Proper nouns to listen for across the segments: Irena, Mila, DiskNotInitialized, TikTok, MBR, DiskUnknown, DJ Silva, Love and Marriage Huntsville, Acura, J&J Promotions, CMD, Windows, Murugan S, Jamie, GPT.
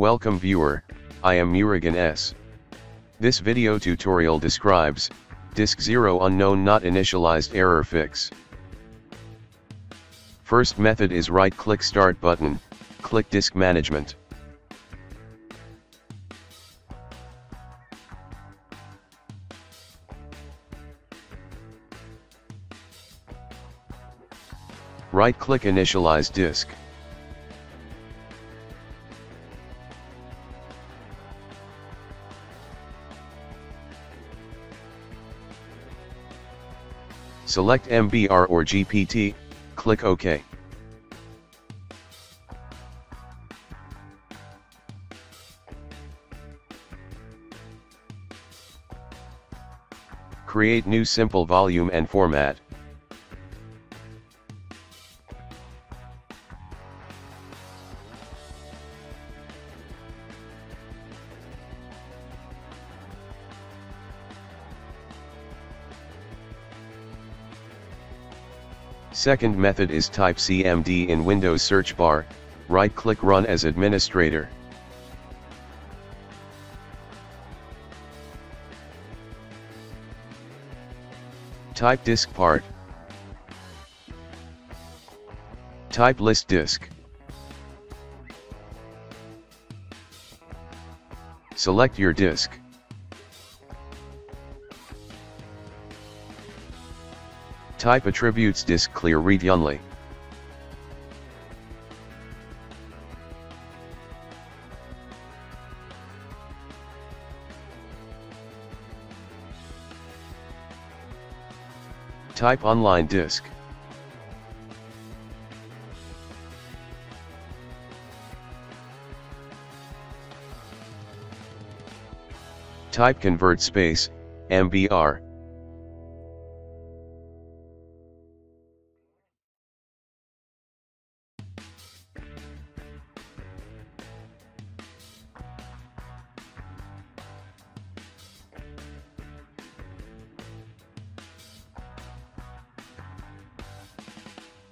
Welcome viewer, I am Murugan S. This video tutorial describes, disk 0 unknown not initialized error fix. First method is right click start button, click disk management. Right click initialize disk. Select MBR or GPT, click OK. Create new simple volume and format. Second method is type CMD in Windows search bar, right click run as administrator. Type disk part. Type list disk. Select your disk. Type attributes disk clear read only. Type online disk. Type convert space, MBR.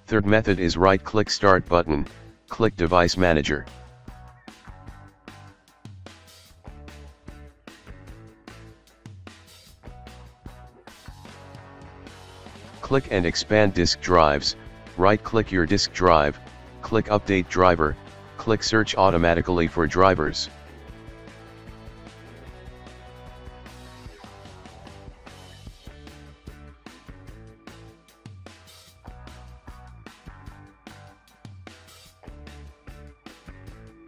Third method is right-click Start button, click Device Manager. Click and expand disk drives, right-click your disk drive, click Update Driver, click Search automatically for drivers.